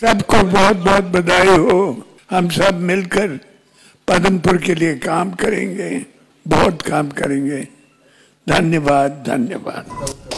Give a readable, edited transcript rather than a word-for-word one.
सबको बहुत बहुत बधाई हो। हम सब मिलकर पदमपुर के लिए काम करेंगे, बहुत काम करेंगे। धन्यवाद, धन्यवाद।